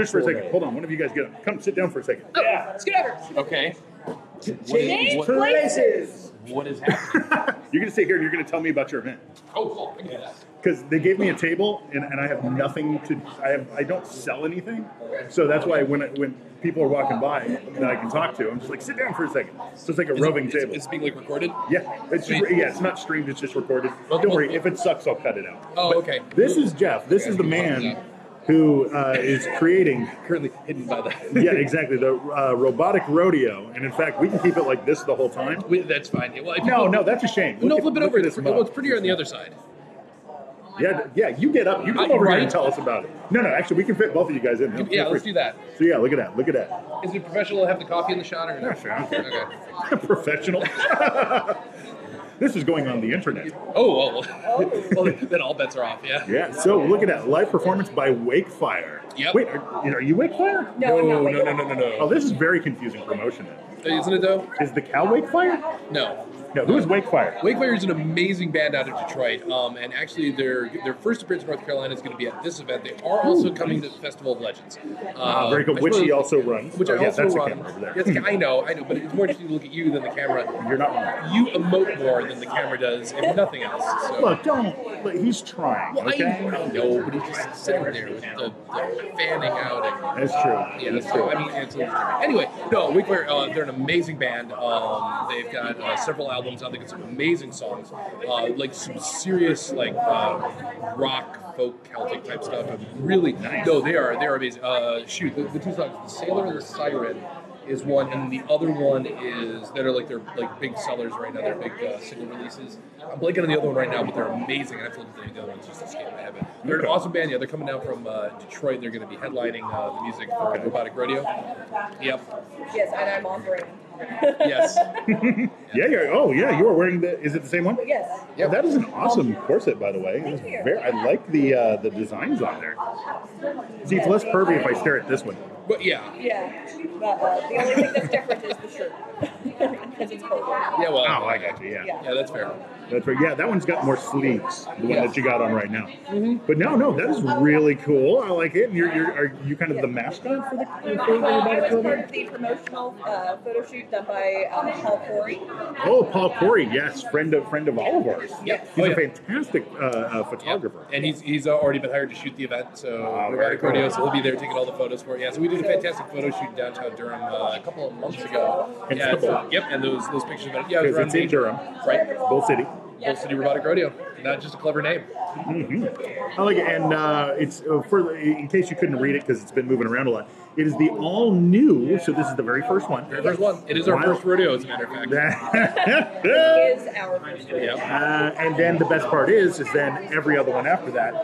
Just for a second. Hold on. One of you guys get up. Come sit down for a second. Oh, yeah. Let's get over. Okay. Change places. What is happening? You're going to sit here and you're going to tell me about your event. Oh, cool. I can do that. Because they gave me a table and I have nothing to, I don't sell anything. So that's why when people are walking by that I can talk to, I'm just like, sit down for a second. So it's like a roving table. It's being like recorded? Yeah. It's just, yeah, it's not streamed. It's just recorded. Don't worry. If it sucks, I'll cut it out. Oh, but okay. This is Jeff. This is the man who is creating. Currently hidden by that. Yeah, exactly. The robotic rodeo. And in fact, we can keep it like this the whole time. That's fine. Well, no, that's a shame. No, flip it over. It looks prettier on the other side. Yeah, yeah. You get up. You come over here and tell us about it. No, no. Actually, we can fit both of you guys in. No, yeah, let's do that. So yeah, look at that. Look at that. Is it professional to have the coffee in the shot or no? Sure. Okay. Professional. This is going on the internet. Oh, well, then all bets are off. Yeah. Yeah. So look at that live performance by Wakefire. Yep. Wait, are you Wakefire? No. Oh, this is very confusing promotion. Isn't it though? Is the cow Wakefire? No. No, who is Wakefire? Wakefire is an amazing band out of Detroit, and actually their first appearance in North Carolina is going to be at this event. They are also coming to the Festival of Legends. Very good, which he also runs. Which I also run. Yes, I know, but it's more interesting to look at you than the camera. You're not wrong. You emote more than the camera does, if nothing else. So. Look, don't. But he's trying. Well, okay? I know, but he's just sitting there with the fanning out. And, that's true. Yeah, that's true. I mean, it's anyway, no, Wakefire. They're an amazing band. They've got several albums. I think it's some amazing songs, like some serious like rock, folk, Celtic type stuff. Really, no, they are amazing. Shoot, the two songs, the Sailor and the Siren, is one, and the other one is that are like their like big sellers right now. They're big single releases. I'm blanking on the other one right now, but they're amazing. And I feel like the other one's just escaping my head. They're an awesome band. Yeah, they're coming down from Detroit. They're going to be headlining the music for Robotic Rodeo. Yep. Yes, and I'm on brand. Yes. Yeah. Oh, yeah. You are wearing the. Is it the same one? Yes. Yeah. That is an awesome corset, by the way. Thank you. I like the designs on there. See, it's less pervy if I stare at this one. But yeah. Yeah. The only thing that's different is the shirt. Because it's cold. Yeah. Well. Oh, I got you. Yeah. Yeah, that's fair. That's right. Yeah, that one's got more sleeves. The one that you got on right now. Mm-hmm. But no, that is really cool. I like it. And are you kind of the mascot for the? I was part of the promotional photo shoot done by Paul Corey. Oh, Paul Corey, yes, friend of all of ours. Yep. He's a fantastic photographer. Yep. And he's already been hired to shoot the event, so Robotic Rodeo, so he'll be there taking all the photos for it. Yeah, so we did a fantastic photo shoot in downtown Durham a couple of months ago. Yeah, and those pictures of it. Yeah, it's in Durham. Right. Bull City. Bull City Robotic Rodeo. Not just a clever name. Mm-hmm. I like it. And it's for in case you couldn't read it because it's been moving around a lot. It is the all new. So this is the very first one. Very first one. It is our first rodeo, as a matter of fact. It is our first rodeo. And then the best part is then every other one after that,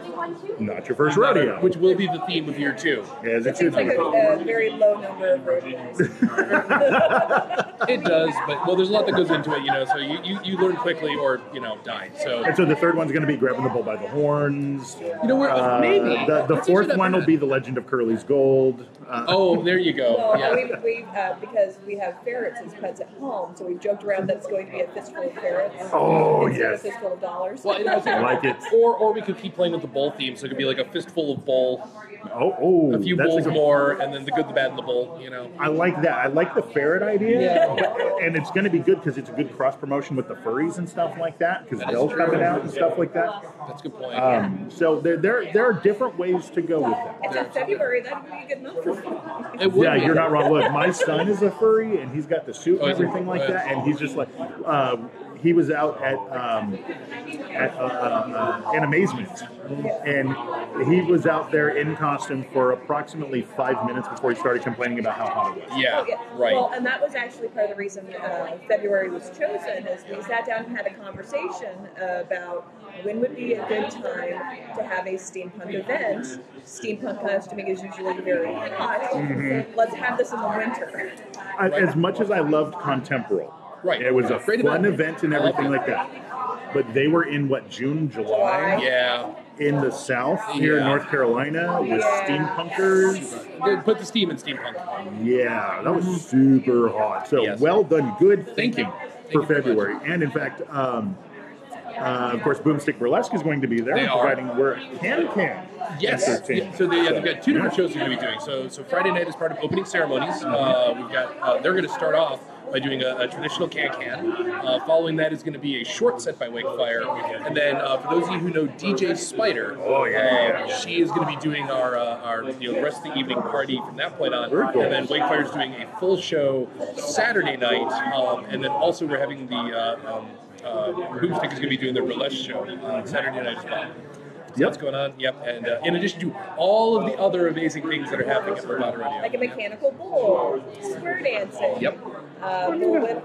not your first rodeo, which will be the theme of year two. As it should be. Like a very low number of rodeos. It does, but there's a lot that goes into it, So you learn quickly or die. So. And so the third one's going to be grabbing the bull by the horns. Maybe the fourth one will be the Legend of Curly's Gold. There you go. Well, yeah. we because we have ferrets as pets at home, so we've joked around that it's going to be a fistful of ferrets. Oh, yes. A fistful of dollars. Well, I like it. Or we could keep playing with the bowl theme, so it could be like a fistful of bowl. A few bowls more, and then the good, the bad, and the bull. I like that. I like the ferret idea. Yeah. And it's going to be good because it's a good cross promotion with the furries and stuff like that. Because they'll come out and stuff like that. That's a good point. So there are different ways to go with that. It's February. That would be a good month for me. You're not wrong. Look, my son is a furry, and he's got the suit and everything like that, and he's just like... he was out at an amazement, and he was out there in costume for approximately 5 minutes before he started complaining about how hot it was. Yeah, right. Well, and that was actually part of the reason February was chosen, is we sat down and had a conversation about when would be a good time to have a steampunk event. Steampunk costuming is usually very hot. Mm-hmm. Let's have this in the winter. As much as I loved Contemporary. Right. It was a fun event and everything like that. But they were in, June, July? Yeah. In the South, here in North Carolina, with steampunkers. They put the steam in steampunk. Yeah, that was super hot. So, well done. Good thinking for February. And, in fact... Of course, Boomstick Burlesque is going to be there, providing work and can. Yes. Yeah. So they've got two different shows they're going to be doing. So Friday night is part of opening ceremonies. We've got they're going to start off by doing a traditional can-can. Following that is going to be a short set by Wakefire. And then for those of you who know DJ Spider, she is going to be doing our rest of the evening party from that point on. Cool. And then Wakefire is doing a full show Saturday night. And then also we're having the Boomstick is going to be doing the burlesque show on Saturday night as well. Yep. What's going on? Yep. And in addition to all of the other amazing things that are happening at the Robotic Rodeo. Like a mechanical bull, square dancing. Yep. Whip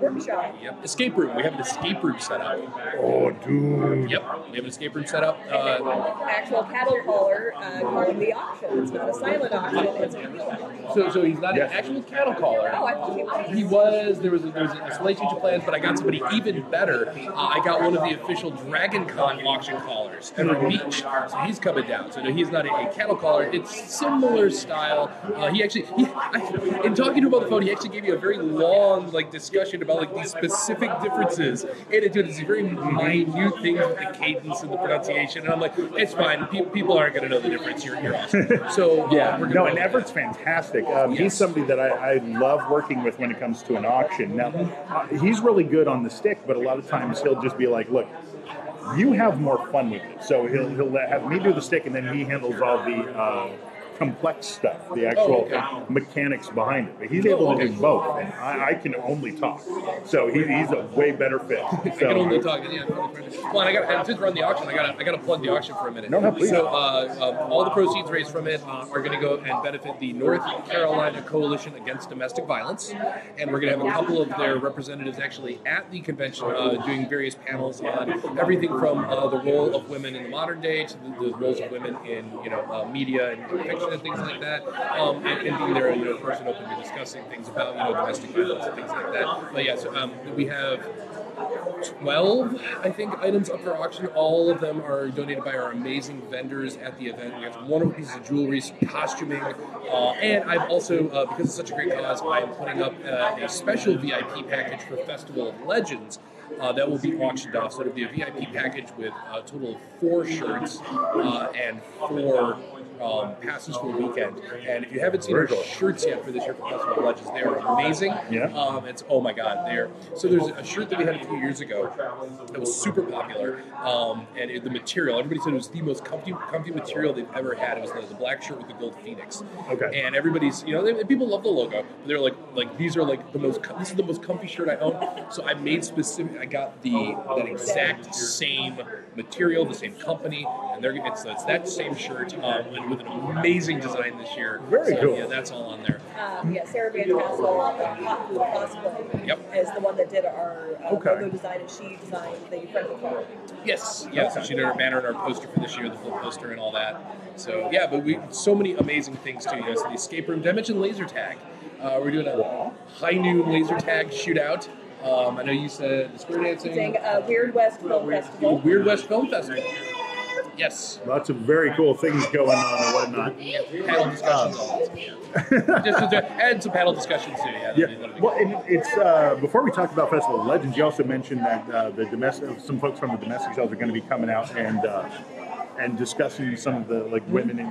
workshop. Yep. Escape room. We have an escape room set up. Oh, dude. Yep. We have an escape room set up. And then actual cattle caller calling the auction. It's not a silent auction. It's a real auction. So he's not an actual cattle caller. Oh, I thought he was. He was. There was a slight change of plans, but I got somebody even better. I got one of the official Dragon Con auction callers. Beach, so he's coming down. So no, he's not a cattle caller. It's similar style. In talking to him on the phone, he actually gave me a very long discussion about these specific differences. And it's these very minute things with the cadence and the pronunciation. And I'm like, it's fine. People aren't going to know the difference. You're awesome. So and Everett's fantastic. He's somebody that I love working with when it comes to an auction. Now, he's really good on the stick, but a lot of times he'll just be like, look, you have more fun with it. So he'll have me do the stick, and then he handles all the complex stuff, the actual mechanics behind it. But he's able to do both, and I can only talk. So he's a way better fit. So I can only talk. Yeah. Well, and since we're on the auction, I gotta plug the auction for a minute. No, please. So all the proceeds raised from it are going to go and benefit the North Carolina Coalition Against Domestic Violence, and we're going to have a couple of their representatives actually at the convention doing various panels on everything from the role of women in the modern day to the roles of women in media and fiction. And things like that, and being there, person open to discussing things about domestic violence and things like that. But yeah, so we have 12, I think, items up for auction. All of them are donated by our amazing vendors at the event. We have wonderful pieces of jewelry, some costuming, and I've also, because it's such a great cause, I'm putting up a special VIP package for Festival of Legends. That will be auctioned off. So it'll be a VIP package with a total of 4 shirts and 4 passes for the weekend. And if you haven't seen our shirts yet for this year for Festival of Legends, they are amazing. Yeah. It's oh my god, they're so. There's a shirt that we had a few years ago that was super popular, and the material, everybody said it was the most comfy material they've ever had. It was the black shirt with the gold phoenix. Okay. And everybody's people love the logo. But they're like these are like the most. This is the most comfy shirt I own. So I made specific. I got that exact same material, the same company, and it's that same shirt with an amazing design this year. Very cool. Yeah, that's all on there. Sarah Bantam is the one that did our logo design, and she designed the front of the car. Yes. So she did our banner and our poster for this year, the full poster and all that. So yeah, but we so many amazing things too. So the escape room. Did I mention laser tag? We're doing a high noon laser tag shootout. I know you said the square dancing. Weird West Film Festival. Weird West Film Festival. Yes. Lots of very cool things going on and whatnot. Yeah, panel discussions. And some panel discussions too. Yeah. Well, and it's before we talked about Festival of Legends, you also mentioned that some folks from the domestic cells are going to be coming out and discussing some of the women in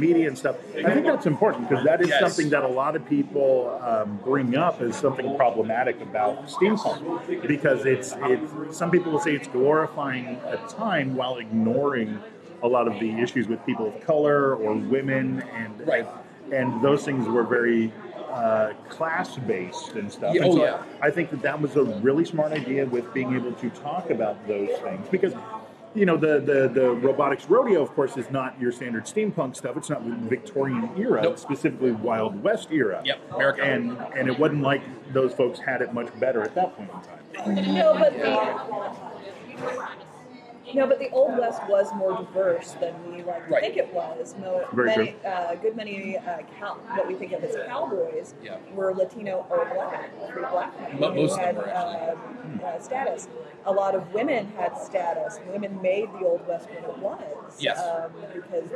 media and stuff. I think that's important because that is something that a lot of people bring up as something problematic about steampunk, because it's some people will say it's glorifying a time while ignoring a lot of the issues with people of color or women and those things were very class-based and stuff. I think that was a really smart idea with being able to talk about those things because the Robotics Rodeo, of course, is not your standard steampunk stuff. It's not Victorian era, specifically Wild West era. Yep, America. And it wasn't like those folks had it much better at that point in time. No, but the Old West was more diverse than we think it was. What we think of as cowboys were Latino or black men. Most of them were actually. Status. A lot of women had status. Women made the Old West what it was. Yes. Because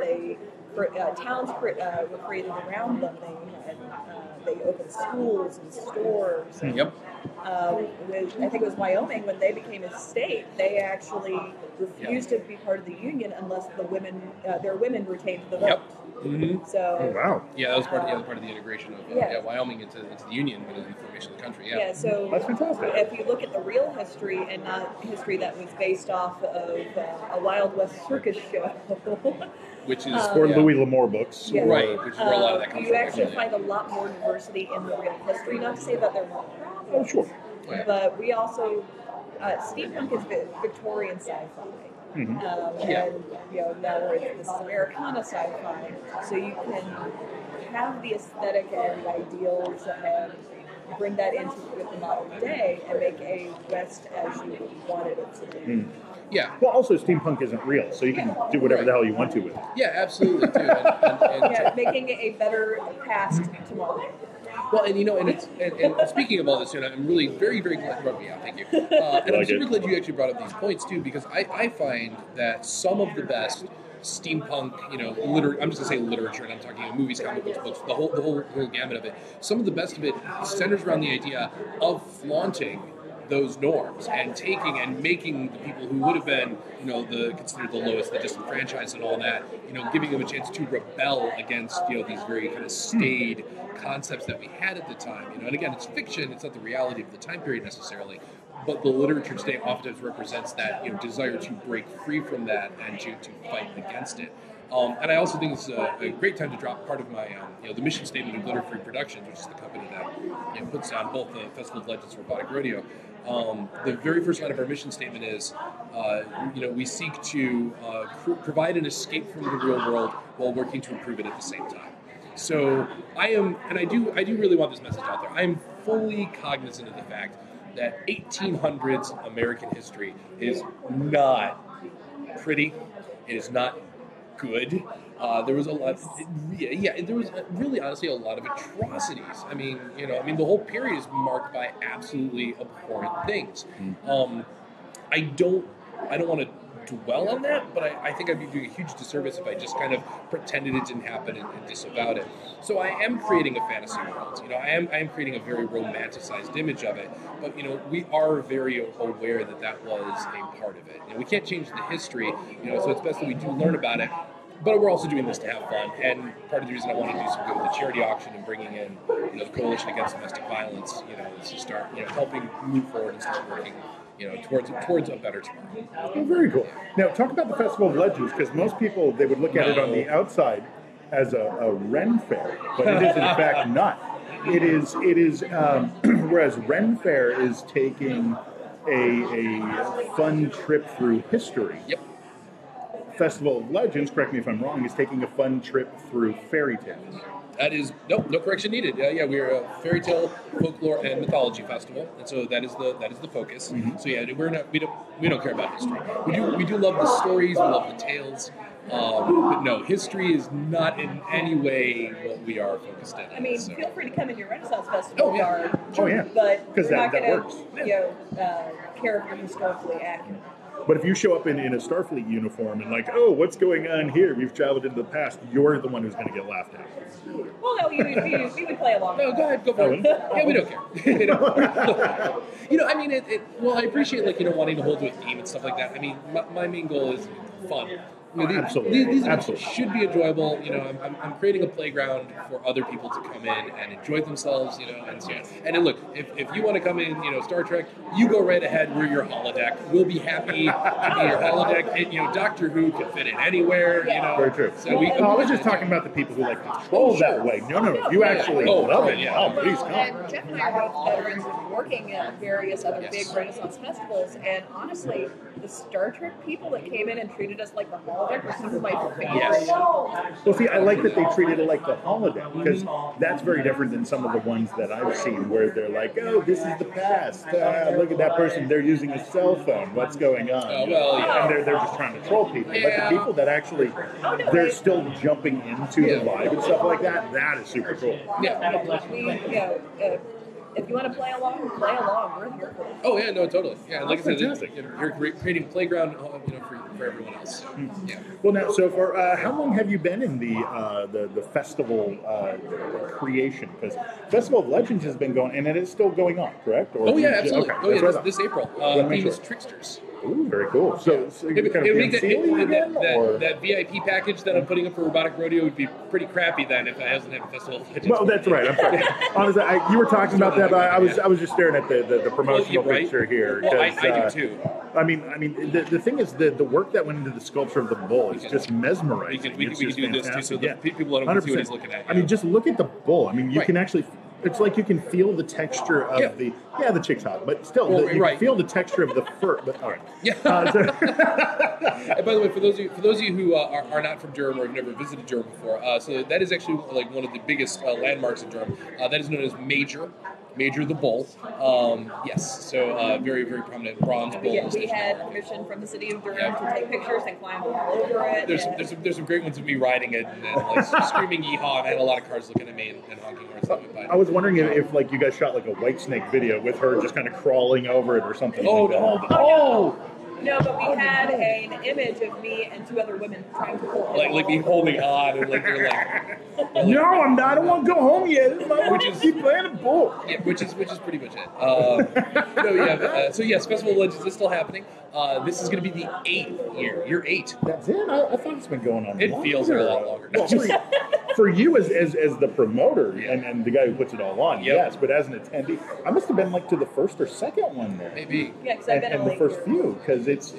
towns were created around them. They had they opened schools and stores. Yep. I think it was Wyoming, when they became a state, they actually refused to be part of the union unless the women, their women retained the vote. Yep. Mm-hmm. So, oh, wow. Yeah, that was part of the other part of the integration of Wyoming into the union, but the formation of the country. Yeah. So that's fantastic. If you look at the real history and not history that was based off of a Wild West circus show, which is or Louis L'Amour books, right? Which is where a lot of that comes from. You actually find a lot more diversity in the real history. Not to say that there won't. Oh, sure. Yeah. But we also steampunk is Victorian sci-fi. Mm-hmm. And now this is Americana sci-fi, so you can have the aesthetic and ideals and bring that into the modern day and make a West as you wanted it to be. Mm. Yeah. Well, also steampunk isn't real, so you can do whatever the hell you want to with it. Yeah, absolutely. Too. And making a better past tomorrow. Well, and and speaking of all this, I'm really very, very glad you brought me out. Thank you. And I'm super glad you actually brought up these points too, because I find that some of the best steampunk, I'm just gonna say literature, and I'm talking movies, comic books, books, the whole gamut of it. Some of the best of it centers around the idea of flaunting those norms and taking and making the people who would have been, considered the lowest, the disenfranchised, and all that, giving them a chance to rebel against, these very kind of staid concepts that we had at the time. And again, it's fiction; it's not the reality of the time period necessarily. But the literature today oftentimes represents that, desire to break free from that and to fight against it. And I also think it's a great time to drop part of my, the mission statement of Glitter Free Productions, which is the company that puts down both the Festival of Legends and Robotic Rodeo. The very first line of our mission statement is, we seek to provide an escape from the real world while working to improve it at the same time. So I do really want this message out there. I am fully cognizant of the fact that 1800s American history is not pretty. It is not good. There was a lot. There was really, honestly, a lot of atrocities. I mean, the whole period is marked by absolutely abhorrent things. I don't want to dwell on that, but I think I'd be doing a huge disservice if I just kind of pretended it didn't happen and disavowed it. So I am creating a fantasy world. I am creating a very romanticized image of it. But we are very aware that was a part of it. We can't change the history. So it's best that we do learn about it. But we're also doing this to have fun, and part of the reason I want to do some good with the charity auction and bringing in, the Coalition Against Domestic Violence, is to start, helping move forward and start working, towards a better tomorrow. Oh, very cool. Now, talk about the Festival of Legends, because most people, they would look at it on the outside as a Ren Fair, but it is in fact not. It is whereas Ren Fair is taking a fun trip through history. Yep. Festival of Legends, correct me if I'm wrong, is taking a fun trip through fairy tales. That is, no correction needed. We're a fairy tale, folklore, and mythology festival, and so that is the focus. Mm-hmm. So we don't care about history. We do love the stories, we love the tales, but no, history is not in any way what we are focused on. Feel free to come in your Renaissance festival yard. Oh yeah, but because that works. Care if you're historically accurate. But if you show up in a Starfleet uniform and what's going on here? We've traveled into the past. You're the one who's going to get laughed at. Well, no, you would play along. No, go ahead, go for it. Yeah, we don't care. I appreciate wanting to hold to a theme and stuff like that. My main goal is fun. Absolutely. These should be enjoyable. I'm creating a playground for other people to come in and enjoy themselves. And look, if you want to come in, Star Trek, you go right ahead. We're your holodeck. We'll be happy to be your holodeck. And, Doctor Who can fit in anywhere. Very true. So I was just talking about the people who like to troll that way. No, you actually love it. Yeah. Oh, please come. And Jeff and I are both veterans working at various other big Renaissance festivals, and honestly, the Star Trek people that came in and treated us like the holodeck. Well, see, I like that they treated it like the holodeck, because that's very different than some of the ones that I've seen where they're like, oh, this is the past. Look at that person. They're using a cell phone. What's going on? And they're just trying to troll people. But the people that actually, they're still jumping into the vibe and stuff like that, that is super cool. Yeah. if you want to play along, play along. We're here for that. Oh yeah, no, totally. Yeah, like I said, you're creating playground, you know, for everyone else. Mm-hmm. Yeah. Well, now, so for how long have you been in the festival creation? Because Festival of Legends has been going, and it is still going on, correct? Or oh yeah, absolutely. Okay, oh yeah, this April. Theme is Tricksters. Ooh, very cool. So that VIP package that I'm putting up for Robotic Rodeo would be pretty crappy then if I hasn't had a Festival of Legends. Well, that's right. I'm sorry. Honestly, you were talking about that, but I was just staring at the promotional picture here. Well, I do too. I mean, the thing is, the work that went into the sculpture of the bull is just mesmerizing. We can do this too, so that people don't want to see what he's looking at. Yeah. I mean, just look at the bull. I mean, you can actually. It's like you can feel the texture of the chick's hot, but still, you can feel the texture of the fur. But all right, yeah. And by the way, for those of you who are not from Durham or have never visited Durham before, so that is actually like one of the biggest landmarks in Durham. That is known as Major the Bull. Yes, so very, very prominent bronze bull. Yeah, we had permission from the city of Durham to take pictures and climb all over it. There's some great ones of me riding it and like, screaming yeehaw, and I had a lot of cars looking at me and honking horns. I was wondering if like you guys shot like a Whitesnake video with her just kind of crawling over it or something. No, but we had an image of me and two other women trying to hold me holding on, and like you're like, no, I'm not. I don't want to go home yet. Keep playing a bull. Yeah, which is pretty much it. So yes, Festival of Legends is still happening. This is going to be the 8th year. Year 8. That's it. I thought it's been going on. It feels a lot longer. Well, for you as the promoter and the guy who puts it all on, yes. But as an attendee, I must have been like to the first or second one there. Maybe. Yeah, because I've been in the first few because. It's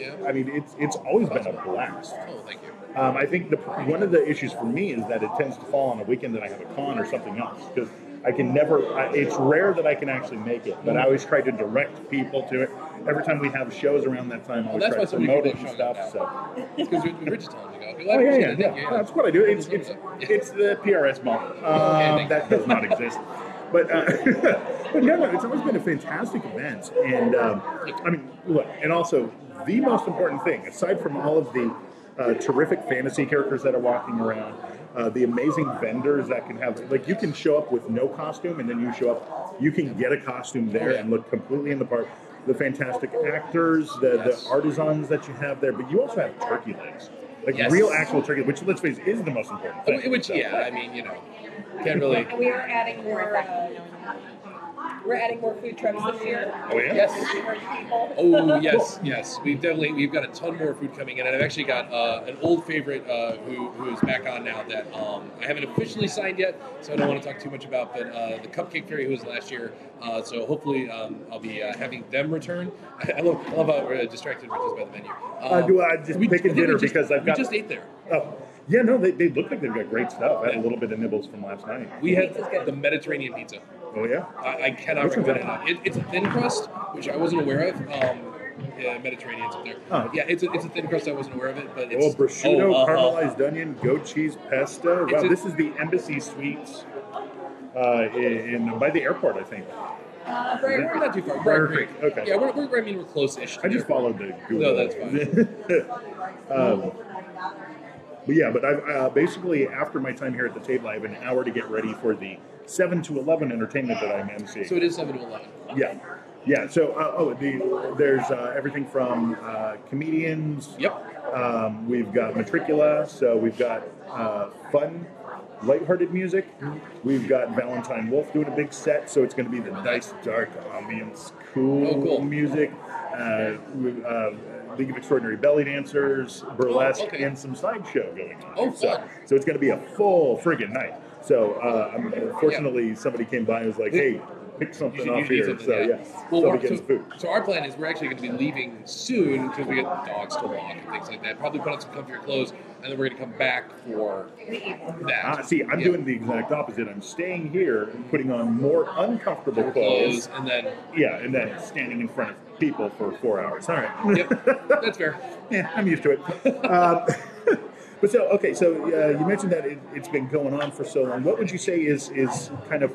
always been a blast. Oh, thank you. I think one of the issues for me is that it tends to fall on a weekend that I have a con or something else because I can never. It's rare that I can actually make it, but I always try to direct people to it. Every time we have shows around that time, I always try to promote it and stuff. So because we're just telling you guys. Yeah. That's what I do. It's the PRS model that does not exist. But yeah, it's always been a fantastic event, and I mean, look, and also the most important thing, aside from all of the terrific fantasy characters that are walking around, the amazing vendors that can have, like, you can show up with no costume, and then you show up, you can get a costume there and look completely in the part. The fantastic actors, the artisans that you have there, but you also have turkey legs, real actual turkey, which let's face it, is the most important thing. Which, I mean, you know. Can't really. And we are adding more. We're adding more food trucks this year. Oh yeah. Yes. Oh yes, yes. We've got a ton more food coming in, and I've actually got an old favorite who is back on now that I haven't officially signed yet, so I don't want to talk too much about. But the Cupcake Fairy who was last year, so hopefully I'll be having them return. I love how we're distracted just by the menu. Do I just pick a dinner because I've got? We just ate there. Oh. Yeah, no, they look like they've got great stuff. I had a little bit of nibbles from last night. We had the Mediterranean pizza. Oh, yeah? I cannot recommend it. It's a thin crust, which I wasn't aware of. Yeah, Mediterranean's up there. Huh. Yeah, it's a thin crust. I wasn't aware of it, but it's... Well, prosciutto, caramelized onion, goat cheese, pesto. Wow, this is the Embassy Suites by the airport, I think. We're not too far. Briar Creek. Okay. Yeah, we're close-ish. I just followed the Google. No, that's fine. But yeah, but I've basically, after my time here at the table, I have an hour to get ready for the 7 to 11 entertainment that I'm emceeing. So it is 7 to 11. Okay. Yeah. Yeah, so there's everything from comedians. Yep. We've got Matricula. So we've got fun, lighthearted music. We've got Valentine Wolf doing a big set. So it's going to be the nice, dark ambience, cool music. League of Extraordinary Belly Dancers, burlesque, and some sideshow going on. Oh, so it's going to be a full friggin' night. So, fortunately, somebody came by and was like, hey, pick something off here. So our plan is we're actually going to be leaving soon because we got dogs to walk and things like that. Probably put on some comfier clothes, and then we're going to come back for that. I'm doing the exact opposite. I'm staying here and putting on more uncomfortable clothes. And then standing in front of people for 4 hours. All right. Yep. That's fair. Yeah, I'm used to it. But so, okay, so you mentioned that it's been going on for so long. What would you say is kind of...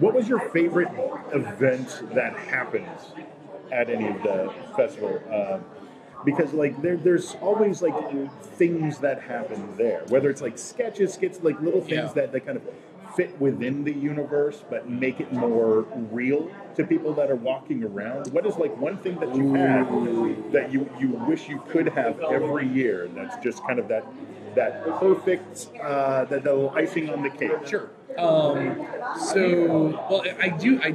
What was your favorite event that happened at any of the festival? Because like there's always like things that happen there, whether it's like sketches, skits, like little things that kind of fit within the universe, but make it more real to people that are walking around? What is like one thing that you had that you wish you could have every year? That's just kind of that perfect, that little icing on the cake. Sure. I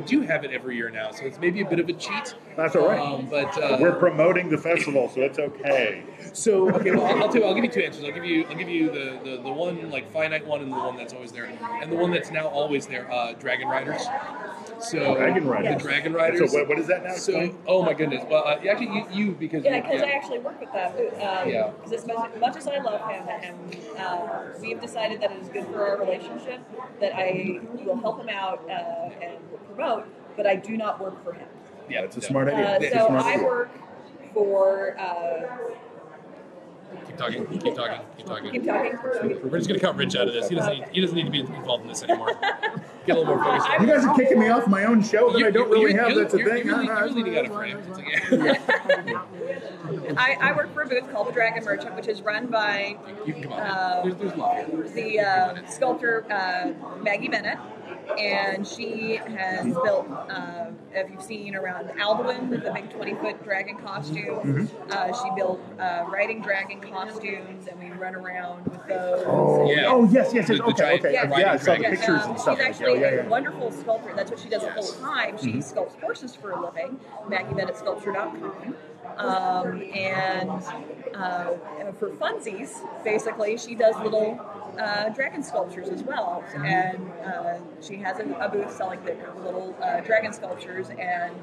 do have it every year now, so it's maybe a bit of a cheat. That's all right. But we're promoting the festival, so it's okay. I'll give you two answers. I'll give you the one like finite one, and the one that's always there, and the one that's now always there. Dragon Riders. So Dragon Riders. The Dragon Riders. So what is that now? So oh my goodness. Well, actually, you because I actually work with them. Because as much as I love him, we've decided that it is good for our relationship. That I will help him out and promote, but I do not work for him. Yeah, it's a smart idea. I work for... Keep talking. We're just going to cut Rich out of this. He doesn't need to be involved in this anymore. Get a little more focused. You guys are kicking me off my own show that I don't really have. That's a thing. You're leading out of frame. I work for a booth called the Dragon Merchant, which is run by the sculptor Maggie Bennett. And she has built, if you've seen around Alduin, the big 20-foot dragon costume, mm-hmm. She built riding dragon costumes, and we run around with those. Yes. Okay. I saw the pictures and stuff. She's actually a wonderful sculptor. That's what she does full time. She mm-hmm. sculpts horses for a living, MaggieBennettSculpture.com. For funsies, basically, she does little dragon sculptures as well. And she has a booth selling the little dragon sculptures, and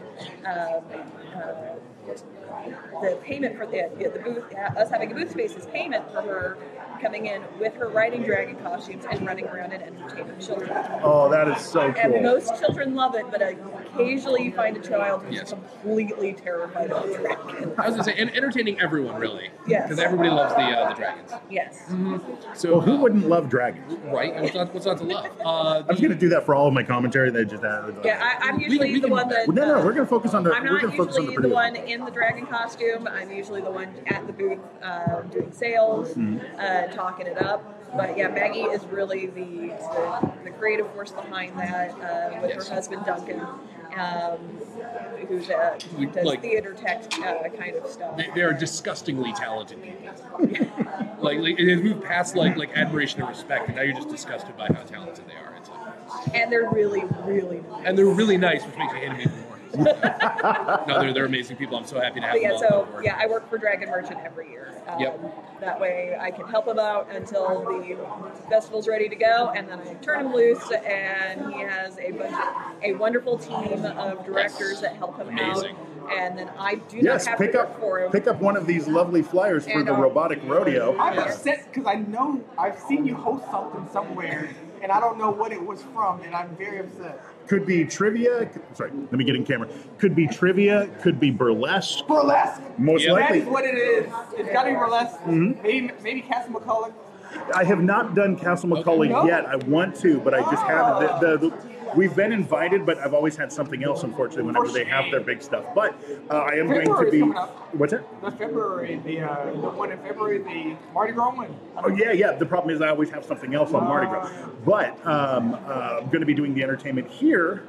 the payment for the booth, us having a booth space, is payment for her coming in with her riding dragon costumes and running around and entertaining children. Oh, that is so cool. And most children love it, but occasionally you find a child who's completely terrified of the dragon. I was going to say, entertaining everyone, really. Yes. Because everybody loves the dragons. Yes. Mm-hmm. So who wouldn't love dragons? Right. What's not to love? I'm just going to do that for all of my commentary. They just added. Yeah, I'm usually the one that... No, we're going to focus on the... I'm not usually the one in the dragon costume. I'm usually the one at the booth doing sales, talking it up. But yeah, Maggie is really the creative force behind that with her husband Duncan, who's who does theater tech kind of stuff. They are disgustingly talented people. like it has moved past like admiration and respect, and now you're just disgusted by how talented they are. It's like, and they're really, really nice. And they're really nice, which makes me hate them even more. No, they're amazing people. I'm so happy to have them. I work for Dragon Merchant every year. That way I can help him out until the festival's ready to go, and then I turn him loose, and he has a wonderful team of directors that help him amazing. Out. And then I do not have to work for him. Pick up one of these lovely flyers for the robotic rodeo. I'm upset because I know I've seen you host something somewhere, and I don't know what it was from, and I'm very upset. Could be trivia. Sorry, let me get in camera. Could be trivia. Could be burlesque. Burlesque. Most likely. That's what it is. It's got to be burlesque. Mm-hmm. Maybe Castle McCullough. I have not done Castle McCullough yet. I want to, but I just haven't. We've been invited, but I've always had something else, unfortunately, whenever they have their big stuff. But I am going to be... What's it? The one in February, the Mardi Gras one. The problem is I always have something else on Mardi Gras. But I'm going to be doing the entertainment here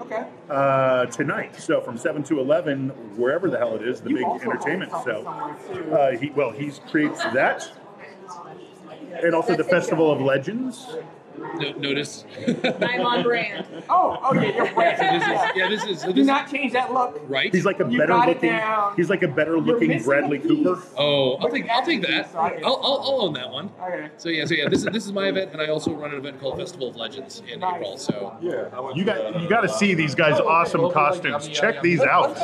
tonight. So from 7 to 11, wherever the hell it is, the big entertainment. So he creates that. And also the Festival of Legends. Notice. I'm on brand. Okay, you're brand. So this is do not change that look. Right. He's like a better looking Bradley Cooper. I'll take that. I'll own that one. Okay. So this is my event, and I also run an event called Festival of Legends in April. So you got to see these guys' awesome costumes. Check these out.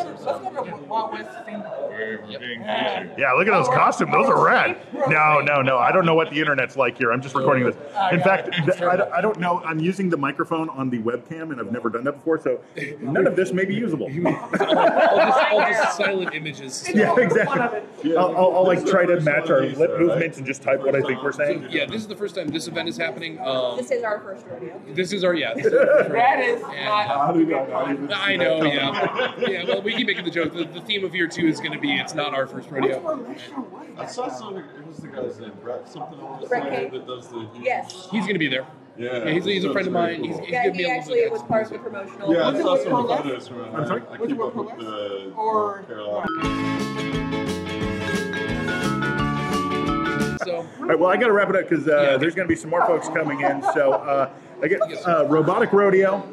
Yeah, look at those costumes. Those are rad. No. I don't know what the internet's like here. I'm just recording this. In fact, I don't know. I'm using the microphone on the webcam, and I've never done that before, so none of this may be usable. all just silent images. Yeah, exactly. I'll try to match our lip movements and just type what I think we're saying. So, this is the first time this event is happening. This is our first rodeo. This is our that is not. I know. Yeah. Yeah. Well, we keep making the joke. The theme of year two is going to be it's not our first rodeo. I saw something. What's the guy's name? Brett. Something along the line that does the. Yes. He's going to be there. Yeah, he's a friend of mine. Cool. He's giving me a little bit. It was part of the promotional. Yeah, I saw some photos from him. I'm sorry? I keep up with the North Carolina. So, all right, well, I got to wrap it up because there's going to be some more folks coming in. So, I guess Robotic Rodeo.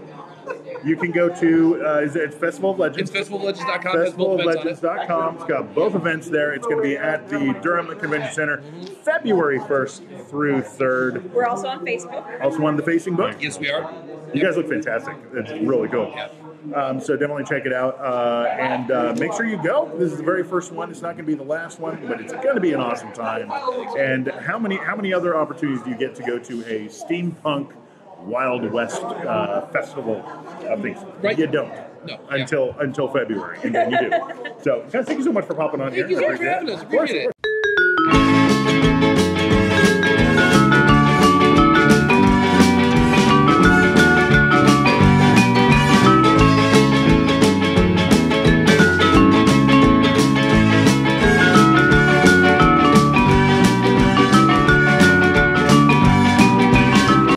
You can go to it's Festival of Legends. It's festivaloflegends.com. Festivaloflegends.com. It's got both events there. It's going to be at the Durham Convention Center February 1st through 3rd. We're also on Facebook. Also on the Facebook. Yes, we are. You guys look fantastic. It's really cool. Yep. So definitely check it out and make sure you go. This is the very first one. It's not going to be the last one, but it's going to be an awesome time. And how many other opportunities do you get to go to a steampunk Wild West festival of things? Right. You don't. No. Until February, and then you do. So guys, thank you so much for popping on here. Thank you for having us. Appreciate it.